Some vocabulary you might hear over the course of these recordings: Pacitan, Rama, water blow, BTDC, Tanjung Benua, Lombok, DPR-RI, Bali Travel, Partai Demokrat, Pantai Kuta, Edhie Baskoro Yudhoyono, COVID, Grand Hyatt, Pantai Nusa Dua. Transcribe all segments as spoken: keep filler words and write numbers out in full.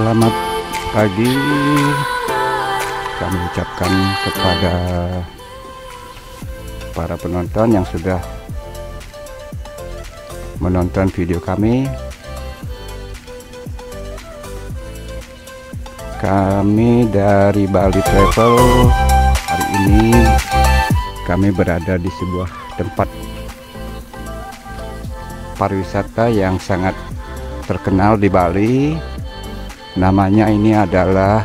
Selamat pagi, kami ucapkan kepada para penonton yang sudah menonton video kami. Kami dari Bali Travel, hari ini kami berada di sebuah tempat pariwisata yang sangat terkenal di Bali. Namanya ini adalah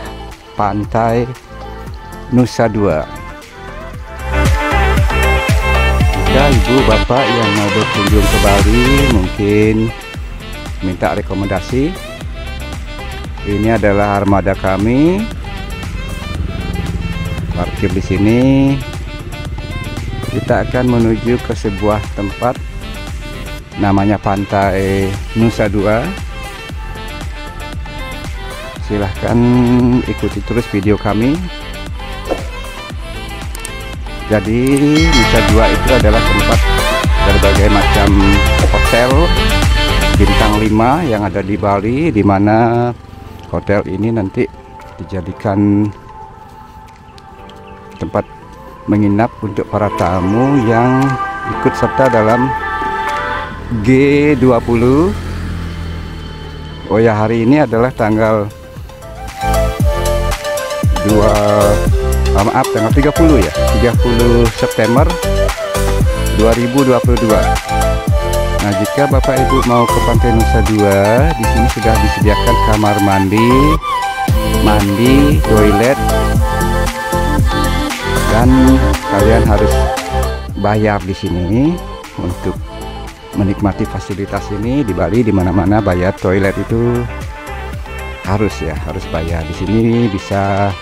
Pantai Nusa Dua. Jika ibu bapak yang mau berkunjung ke Bali mungkin minta rekomendasi. Ini adalah armada kami. Parkir di sini. Kita akan menuju ke sebuah tempat namanya Pantai Nusa Dua. Silahkan ikuti terus video kami. Jadi Nusa Dua itu adalah tempat berbagai macam hotel bintang lima yang ada di Bali, di mana hotel ini nanti dijadikan tempat menginap untuk para tamu yang ikut serta dalam G dua puluh. Oh ya, hari ini adalah tanggal dua ah, maaf tanggal tiga puluh ya tiga puluh September dua ribu dua puluh dua. Nah, jika Bapak Ibu mau ke Pantai Nusa Dua, di sini sudah disediakan kamar mandi, mandi, toilet, dan kalian harus bayar di sini untuk menikmati fasilitas ini. Di Bali di mana-mana bayar toilet itu harus ya, harus bayar. Di sini bisa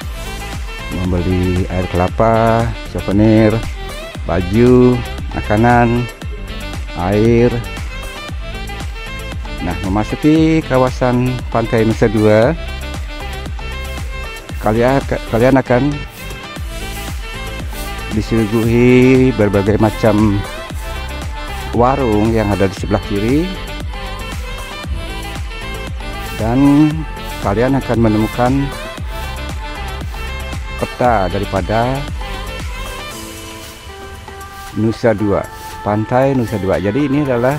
membeli air kelapa, souvenir, baju, makanan, air. Nah, memasuki kawasan Pantai Nusa Dua, kalian kalian akan disuguhi berbagai macam warung yang ada di sebelah kiri, dan kalian akan menemukan peta daripada Nusa Dua, Pantai Nusa Dua. Jadi ini adalah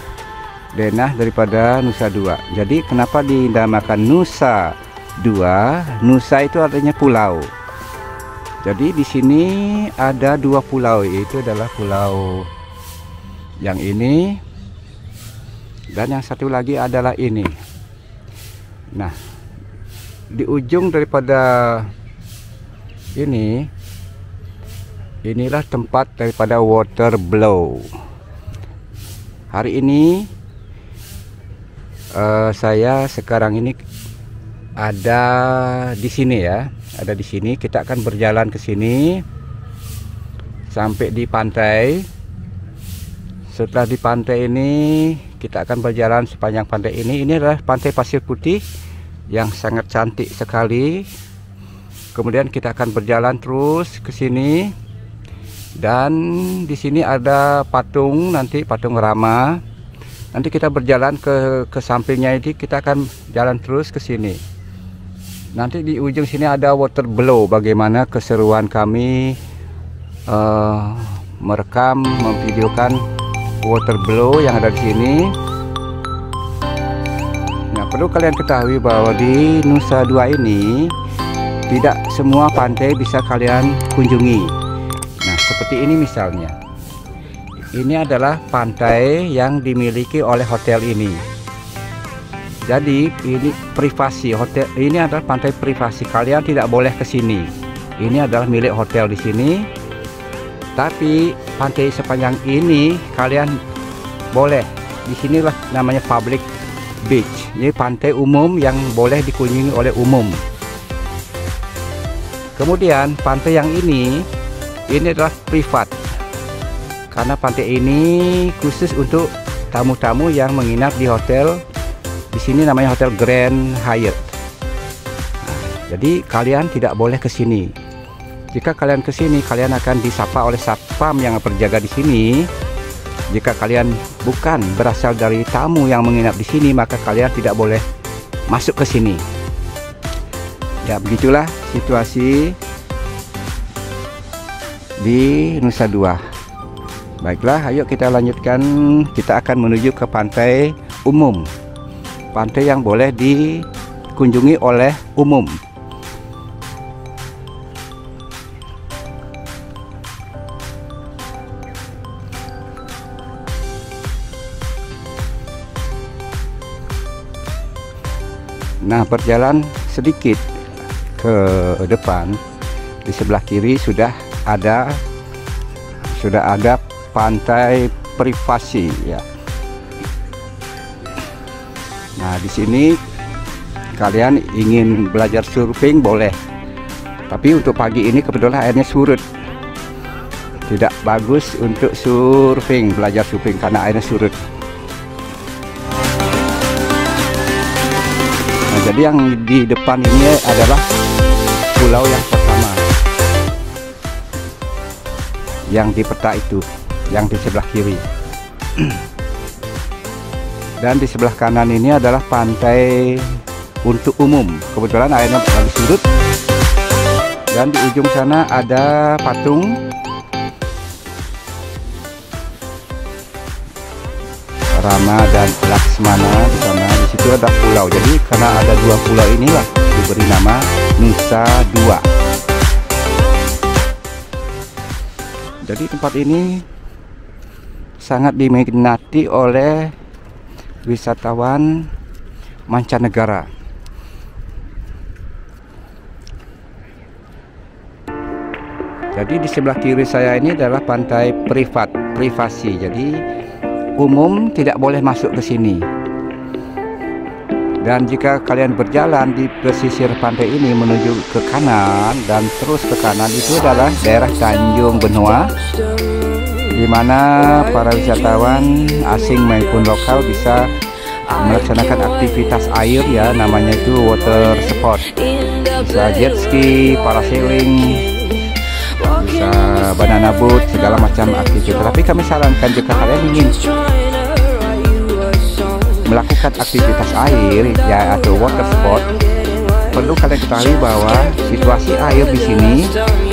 denah daripada Nusa Dua. Jadi kenapa dinamakan Nusa Dua? Nusa itu artinya pulau. Jadi di sini ada dua pulau, yaitu adalah pulau yang ini dan yang satu lagi adalah ini. Nah, di ujung daripada ini, inilah tempat daripada water blow. Hari ini uh, saya sekarang ini ada di sini ya, ada di sini. Kita akan berjalan ke sini sampai di pantai. Setelah di pantai ini kita akan berjalan sepanjang pantai ini. Ini adalah pantai pasir putih yang sangat cantik sekali. Kemudian kita akan berjalan terus ke sini, dan di sini ada patung, nanti patung Rama. Nanti kita berjalan ke ke sampingnya ini, kita akan jalan terus ke sini. Nanti di ujung sini ada water blow. Bagaimana keseruan kami uh, merekam, memvideokan water blow yang ada di sini. Nah, perlu kalian ketahui bahwa di Nusa Dua ini tidak semua pantai bisa kalian kunjungi. Nah, seperti ini misalnya. Ini adalah pantai yang dimiliki oleh hotel ini. Jadi ini privasi hotel. Ini adalah pantai privasi. Kalian tidak boleh ke sini. Ini adalah milik hotel di sini. Tapi pantai sepanjang ini kalian boleh. Di sinilah namanya public beach. Ini pantai umum yang boleh dikunjungi oleh umum. Kemudian pantai yang ini, ini adalah privat, karena pantai ini khusus untuk tamu-tamu yang menginap di hotel. Di sini namanya hotel Grand Hyatt. Nah, jadi kalian tidak boleh ke sini. Jika kalian ke sini, kalian akan disapa oleh satpam yang berjaga di sini. Jika kalian bukan berasal dari tamu yang menginap di sini, maka kalian tidak boleh masuk ke sini. Ya, begitulah situasi di Nusa Dua. Baiklah, ayo kita lanjutkan. Kita akan menuju ke pantai umum, pantai yang boleh dikunjungi oleh umum. Nah, berjalan sedikit ke depan, di sebelah kiri sudah ada sudah ada pantai privasi, ya. Nah, di sini kalian ingin belajar surfing boleh, tapi untuk pagi ini kebetulan airnya surut, tidak bagus untuk surfing, belajar surfing karena airnya surut. Jadi yang di depan ini adalah pulau yang pertama, yang di peta itu, yang di sebelah kiri. Dan di sebelah kanan ini adalah pantai untuk umum. Kebetulan airnya habis surut. Dan di ujung sana ada patung. Rama dan Laksmana di sana, di situ ada pulau. Jadi karena ada dua pulau inilah diberi nama Nusa Dua. Jadi tempat ini sangat diminati oleh wisatawan mancanegara. Jadi di sebelah kiri saya ini adalah pantai privat, privasi. Jadi umum tidak boleh masuk ke sini. Dan jika kalian berjalan di pesisir pantai ini menuju ke kanan dan terus ke kanan, itu adalah daerah Tanjung Benua, di mana para wisatawan asing maupun lokal bisa melaksanakan aktivitas air, ya, namanya itu water sport. Bisa jet ski, parasailing, bisa banana boat, segala macam aktivitas. Tapi kami sarankan jika kalian ingin melakukan aktivitas air, ya, atau water sport, perlu kalian ketahui bahwa situasi air di sini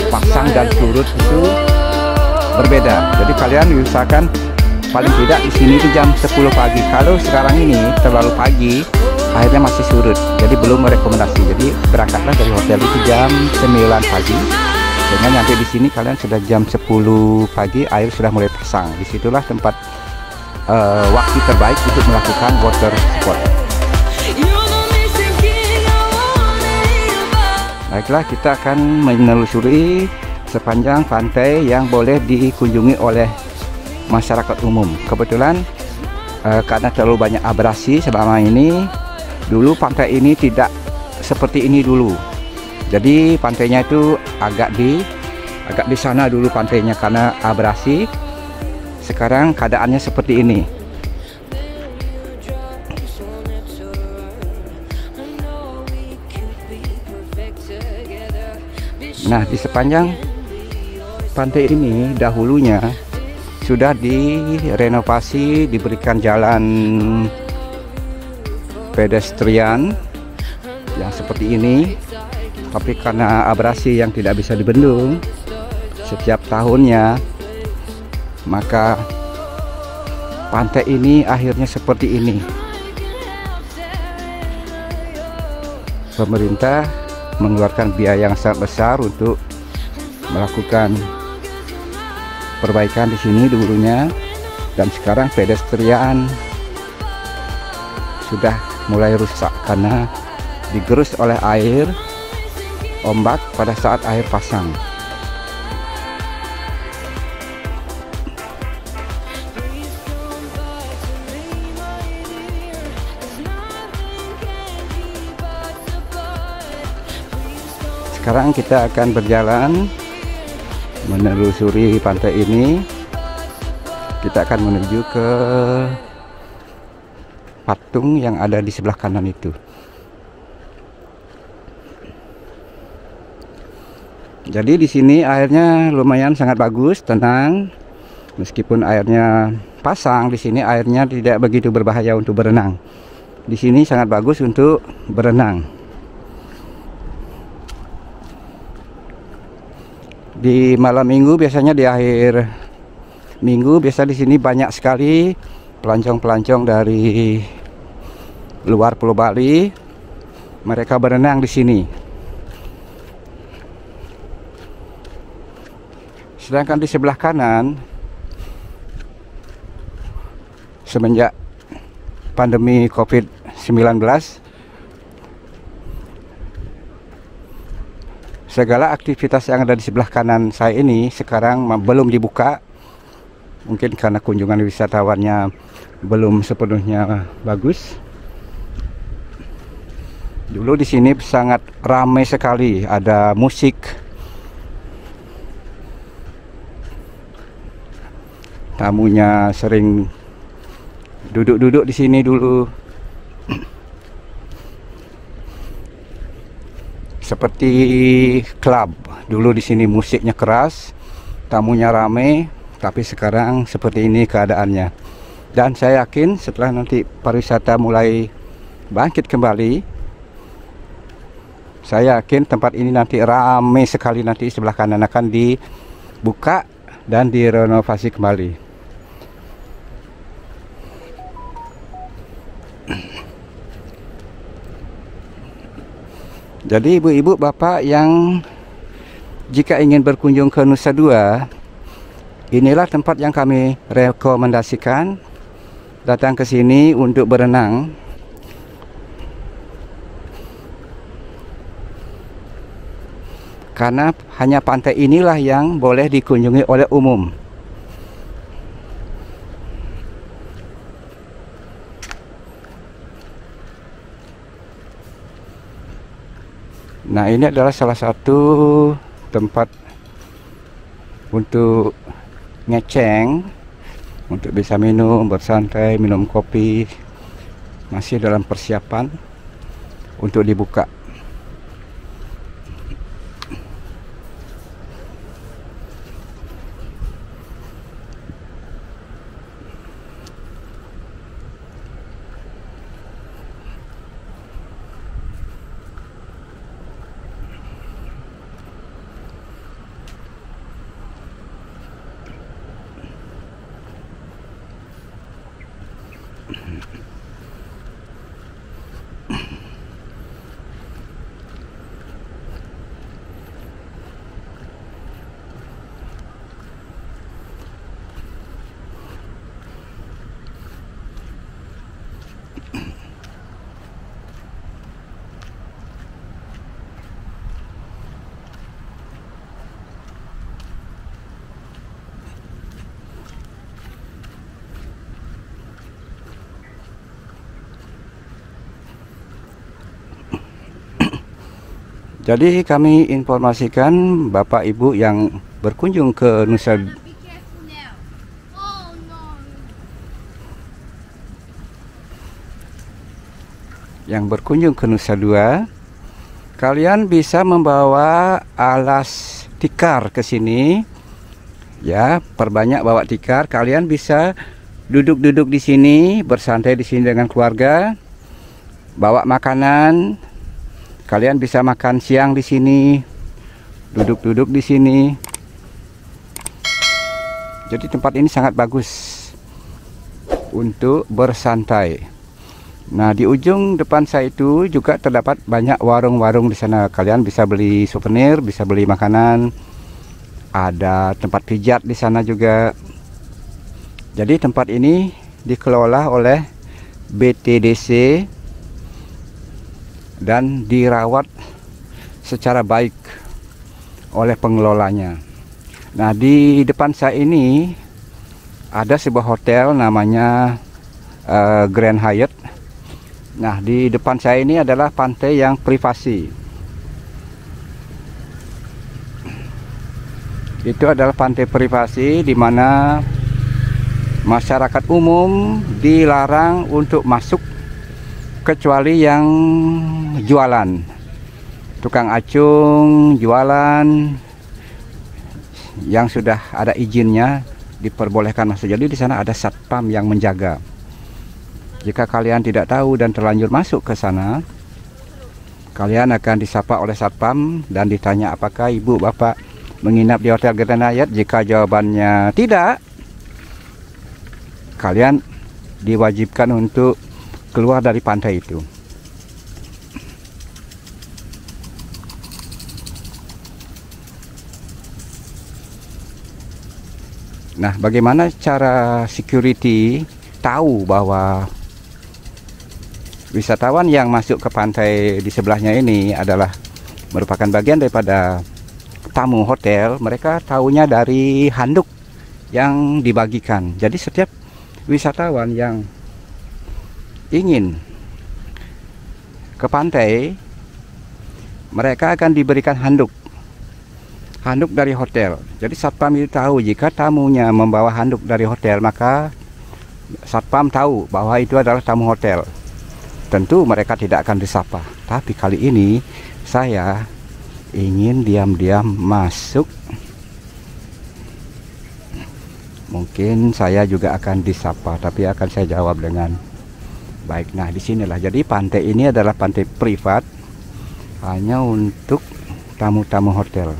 pasang dan surut itu berbeda. Jadi kalian usahakan paling tidak di sini itu jam sepuluh pagi. Kalau sekarang ini terlalu pagi, airnya masih surut, jadi belum merekomendasi. Jadi berangkatlah dari hotel itu jam sembilan pagi. Dengan nyampe di sini kalian sudah jam sepuluh pagi, air sudah mulai pasang. Disitulah tempat uh, waktu terbaik untuk melakukan water sport. Baiklah, kita akan menelusuri sepanjang pantai yang boleh dikunjungi oleh masyarakat umum. Kebetulan uh, karena terlalu banyak abrasi selama ini, dulu pantai ini tidak seperti ini dulu. Jadi pantainya itu agak di agak di sana dulu pantainya karena abrasi. Sekarang keadaannya seperti ini. Nah, di sepanjang pantai ini dahulunya sudah direnovasi, diberikan jalan pedestrian yang seperti ini. Tapi karena abrasi yang tidak bisa dibendung setiap tahunnya, maka pantai ini akhirnya seperti ini. Pemerintah mengeluarkan biaya yang sangat besar untuk melakukan perbaikan di sini dulunya, dan sekarang pedestrian sudah mulai rusak karena digerus oleh air ombak pada saat air pasang. Sekarang kita akan berjalan menelusuri pantai ini. Kita akan menuju ke patung yang ada di sebelah kanan itu. Jadi di sini airnya lumayan sangat bagus, tenang. Meskipun airnya pasang, di sini airnya tidak begitu berbahaya untuk berenang. Di sini sangat bagus untuk berenang. Di malam minggu, biasanya di akhir minggu, biasa di sini banyak sekali pelancong-pelancong dari luar Pulau Bali. Mereka berenang di sini. Sedangkan di sebelah kanan, semenjak pandemi COVID sembilan belas, segala aktivitas yang ada di sebelah kanan saya ini sekarang belum dibuka. Mungkin karena kunjungan wisatawannya belum sepenuhnya bagus. Dulu di sini sangat ramai sekali, ada musik. Tamunya sering duduk-duduk di sini dulu. Seperti klub dulu di sini, musiknya keras, tamunya rame, tapi sekarang seperti ini keadaannya. Dan saya yakin setelah nanti pariwisata mulai bangkit kembali, saya yakin tempat ini nanti rame sekali. Nanti sebelah kanan akan dibuka dan direnovasi kembali. Jadi ibu-ibu, bapak yang jika ingin berkunjung ke Nusa Dua, inilah tempat yang kami rekomendasikan. Datang ke sini untuk berenang. Karena hanya pantai inilah yang boleh dikunjungi oleh umum. Nah, ini adalah salah satu tempat untuk ngeceng, untuk bisa minum, bersantai, minum kopi. Masih dalam persiapan untuk dibuka. Jadi kami informasikan Bapak Ibu yang berkunjung ke Nusa yang berkunjung ke Nusa Dua, kalian bisa membawa alas tikar ke sini. Ya, perbanyak bawa tikar. Kalian bisa duduk-duduk di sini, bersantai di sini dengan keluarga. Bawa makanan. Kalian bisa makan siang di sini, duduk-duduk di sini. Jadi tempat ini sangat bagus untuk bersantai. Nah, di ujung depan saya itu juga terdapat banyak warung-warung di sana. Kalian bisa beli souvenir, bisa beli makanan. Ada tempat pijat di sana juga. Jadi tempat ini dikelola oleh B T D C. Dan dirawat secara baik oleh pengelolanya. Nah, di depan saya ini ada sebuah hotel namanya uh, Grand Hyatt. Nah, di depan saya ini adalah pantai yang privasi. Itu adalah pantai privasi di mana masyarakat umum dilarang untuk masuk, kecuali yang jualan, tukang acung, jualan yang sudah ada izinnya diperbolehkan masuk. Jadi di sana ada satpam yang menjaga. Jika kalian tidak tahu dan terlanjur masuk ke sana, kalian akan disapa oleh satpam dan ditanya apakah ibu bapak menginap di Hotel Grand Hyatt? Jika jawabannya tidak, kalian diwajibkan untuk keluar dari pantai itu. Nah, bagaimana cara security tahu bahwa wisatawan yang masuk ke pantai di sebelahnya ini adalah merupakan bagian daripada tamu hotel? Mereka tahunya dari handuk yang dibagikan. Jadi setiap wisatawan yang ingin ke pantai, mereka akan diberikan handuk. Handuk dari hotel. Jadi satpam itu tahu jika tamunya membawa handuk dari hotel, maka satpam tahu bahwa itu adalah tamu hotel. Tentu mereka tidak akan disapa. Tapi kali ini saya ingin diam-diam masuk. Mungkin saya juga akan disapa, tapi akan saya jawab dengan baik. Nah, disinilah. Jadi pantai ini adalah pantai privat hanya untuk tamu-tamu hotel.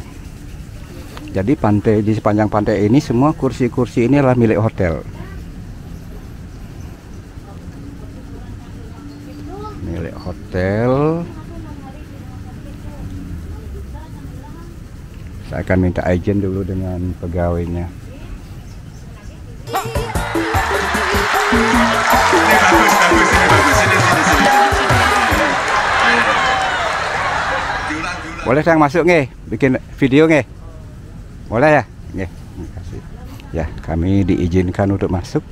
Jadi pantai di sepanjang pantai ini semua kursi-kursi ini adalah milik hotel. Milik hotel. Saya akan minta izin dulu dengan pegawainya. Boleh saya masuk nggih, bikin video nggih? Boleh ya? Ya, kasih. Ya, kami diizinkan untuk masuk.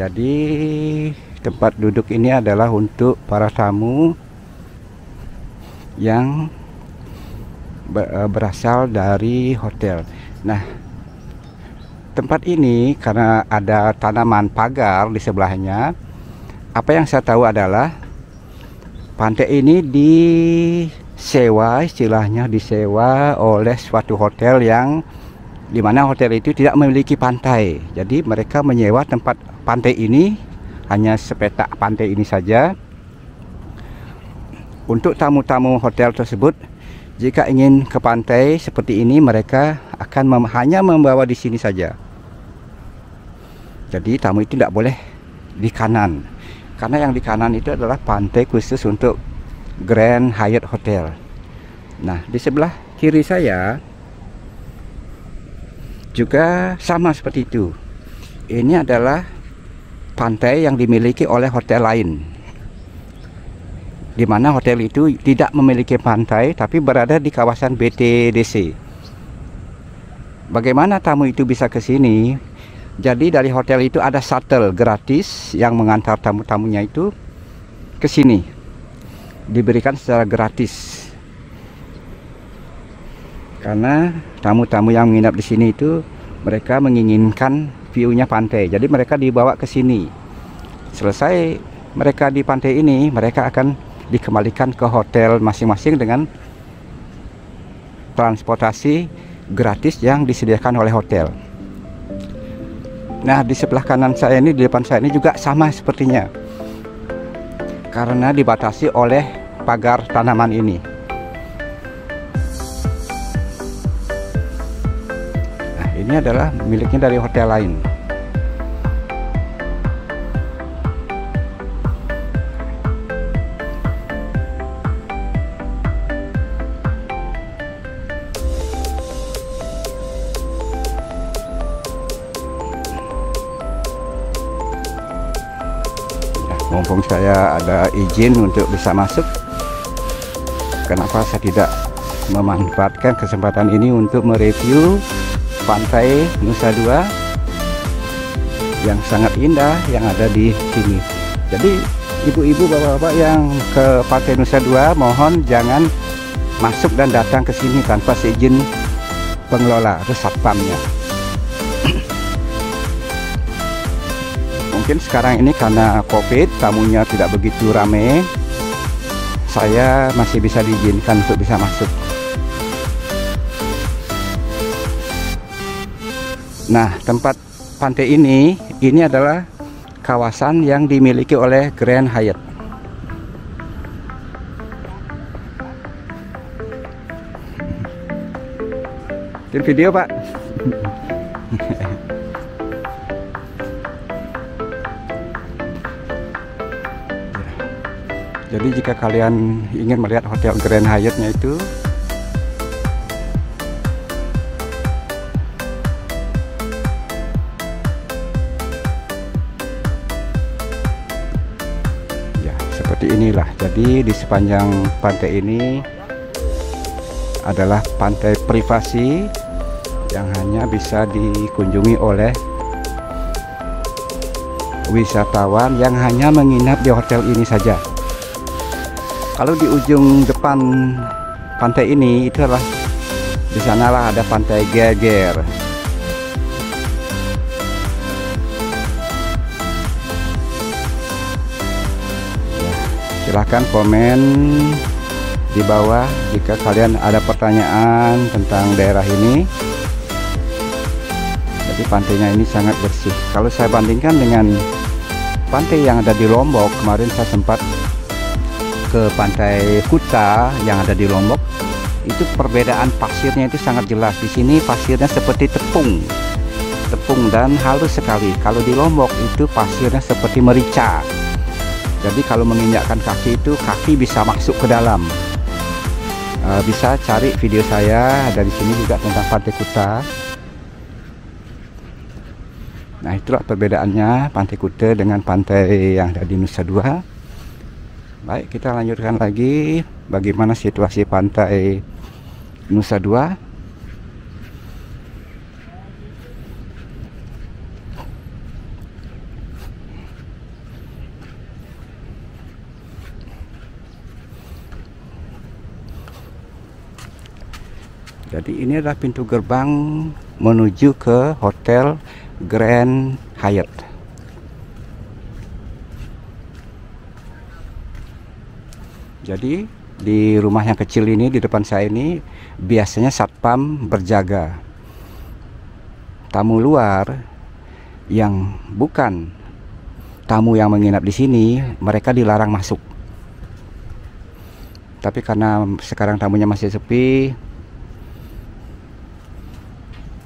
Jadi tempat duduk ini adalah untuk para tamu yang berasal dari hotel. Nah, tempat ini karena ada tanaman pagar di sebelahnya. Apa yang saya tahu adalah pantai ini di sewa, istilahnya disewa oleh suatu hotel yang dimana hotel itu tidak memiliki pantai. Jadi mereka menyewa tempat pantai ini, hanya sepetak pantai ini saja, untuk tamu-tamu hotel tersebut. Jika ingin ke pantai seperti ini, mereka akan mem hanya membawa di sini saja. Jadi tamu itu tidak boleh di kanan, karena yang di kanan itu adalah pantai khusus untuk Grand Hyatt Hotel. Nah, di sebelah kiri saya juga sama seperti itu. Ini adalah pantai yang dimiliki oleh hotel lain, di mana hotel itu tidak memiliki pantai tapi berada di kawasan B T D C. Bagaimana tamu itu bisa ke sini? Jadi dari hotel itu ada shuttle gratis yang mengantar tamu-tamunya itu ke sini. Diberikan secara gratis, karena tamu-tamu yang menginap di sini itu mereka menginginkan view-nya pantai. Jadi mereka dibawa ke sini. Selesai mereka di pantai ini, mereka akan dikembalikan ke hotel masing-masing dengan transportasi gratis yang disediakan oleh hotel. Nah, di sebelah kanan saya ini, di depan saya ini juga sama sepertinya, karena dibatasi oleh pagar tanaman ini. Nah, ini adalah miliknya dari hotel lain. Mumpung saya ada izin untuk bisa masuk, kenapa saya tidak memanfaatkan kesempatan ini untuk mereview Pantai Nusa Dua yang sangat indah yang ada di sini. Jadi ibu-ibu, bapak-bapak yang ke Pantai Nusa Dua, mohon jangan masuk dan datang ke sini tanpa seizin pengelola atau satpamnya. Mungkin sekarang ini karena COVID tamunya tidak begitu ramai, saya masih bisa diizinkan untuk bisa masuk. Nah, tempat pantai ini ini adalah kawasan yang dimiliki oleh Grand Hyatt. Ambil video, Pak. Jadi jika kalian ingin melihat hotel Grand Hyatt-nya itu, ya seperti inilah. Jadi di sepanjang pantai ini adalah pantai privasi yang hanya bisa dikunjungi oleh wisatawan yang hanya menginap di hotel ini saja. Kalau di ujung depan pantai ini itu adalah di sanalah ada pantai Geger. Silahkan komen di bawah jika kalian ada pertanyaan tentang daerah ini. Jadi pantainya ini sangat bersih. Kalau saya bandingkan dengan pantai yang ada di Lombok, kemarin saya sempat ke Pantai Kuta yang ada di Lombok, itu perbedaan pasirnya itu sangat jelas. Di sini pasirnya seperti tepung, tepung dan halus sekali. Kalau di Lombok itu pasirnya seperti merica. Jadi kalau menginjakkan kaki itu kaki bisa masuk ke dalam. E, bisa cari video saya dari sini juga tentang Pantai Kuta. Nah itulah perbedaannya Pantai Kuta dengan pantai yang ada di Nusa Dua. Baik, kita lanjutkan lagi bagaimana situasi pantai Nusa Dua. Jadi ini adalah pintu gerbang menuju ke Hotel Grand Hyatt. Jadi di rumah yang kecil ini di depan saya ini biasanya satpam berjaga. Tamu luar yang bukan tamu yang menginap di sini, mereka dilarang masuk. Tapi karena sekarang tamunya masih sepi,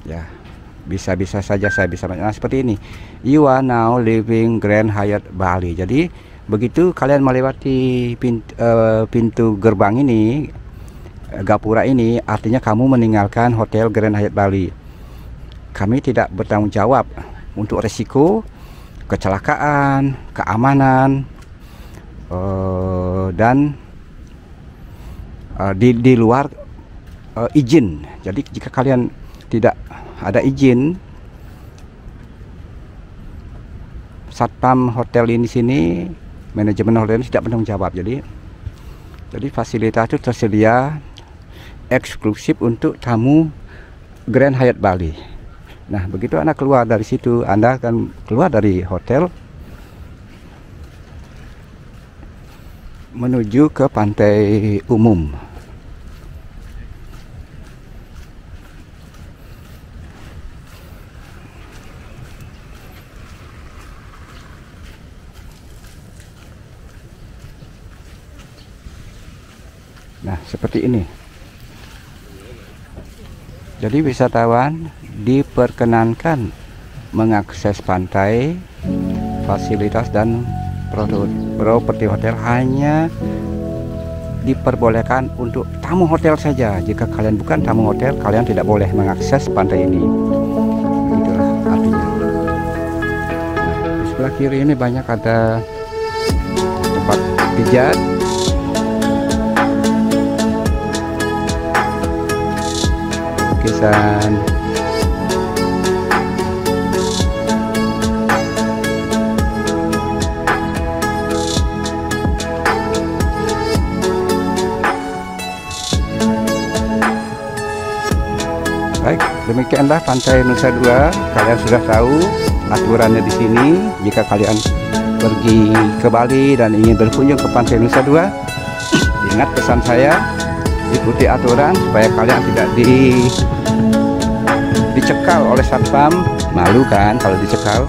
ya bisa-bisa saja saya bisa nah, seperti ini. You are now leaving Grand Hyatt Bali. Jadi begitu kalian melewati pintu, uh, pintu gerbang ini, gapura ini, artinya kamu meninggalkan Hotel Grand Hyatt Bali. Kami tidak bertanggung jawab untuk resiko kecelakaan, keamanan, uh, dan uh, di, di luar uh, izin. Jadi jika kalian tidak ada izin, satpam hotel ini sini, manajemen hotel ini tidak bertanggung jawab. Jadi jadi fasilitas itu tersedia eksklusif untuk tamu Grand Hyatt Bali. Nah, begitu Anda keluar dari situ, Anda akan keluar dari hotel menuju ke pantai umum. Nah, seperti ini. Jadi wisatawan diperkenankan mengakses pantai, fasilitas dan properti hotel hanya diperbolehkan untuk tamu hotel saja. Jika kalian bukan tamu hotel, kalian tidak boleh mengakses pantai ini. Itulah artinya. Nah, di sebelah kiri ini banyak ada tempat pijat. Dan baik, demikianlah Pantai Nusa Dua. Kalian sudah tahu aturannya di sini. Jika kalian pergi ke Bali dan ingin berkunjung ke Pantai Nusa Dua, ingat pesan saya, ikuti aturan supaya kalian tidak di dicekal oleh satpam. Malu kan kalau dicekal.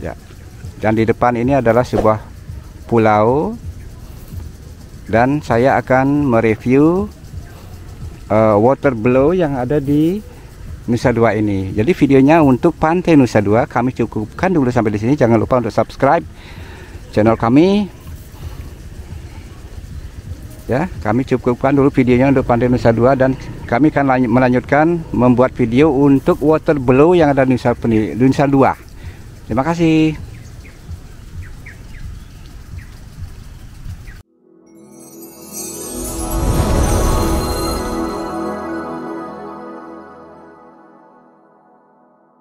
Ya. Dan di depan ini adalah sebuah pulau dan saya akan mereview uh, water blow yang ada di Nusa Dua ini. Jadi videonya untuk Pantai Nusa Dua kami cukupkan dulu sampai di sini. Jangan lupa untuk subscribe channel kami. Ya, kami cukupkan dulu videonya untuk Pantai Nusa Dua, dan kami akan melanjutkan membuat video untuk water blow yang ada di Nusa Dua. Terima kasih.